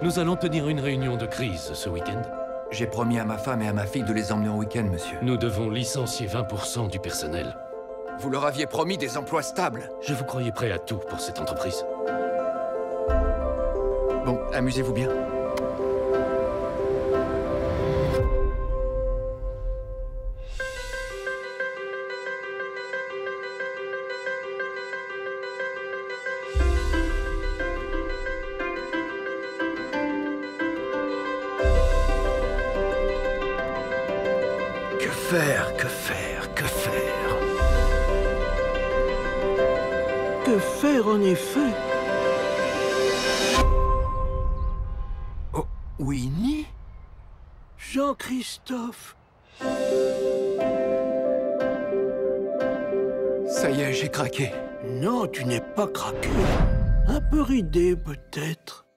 Nous allons tenir une réunion de crise ce week-end. J'ai promis à ma femme et à ma fille de les emmener en week-end, monsieur. Nous devons licencier 20% du personnel. Vous leur aviez promis des emplois stables. Je vous croyais prêt à tout pour cette entreprise. Bon, amusez-vous bien. En effet. Oh, Winnie Jean-Christophe. Ça y est, j'ai craqué. Non, tu n'es pas craqué. Un peu ridé, peut-être.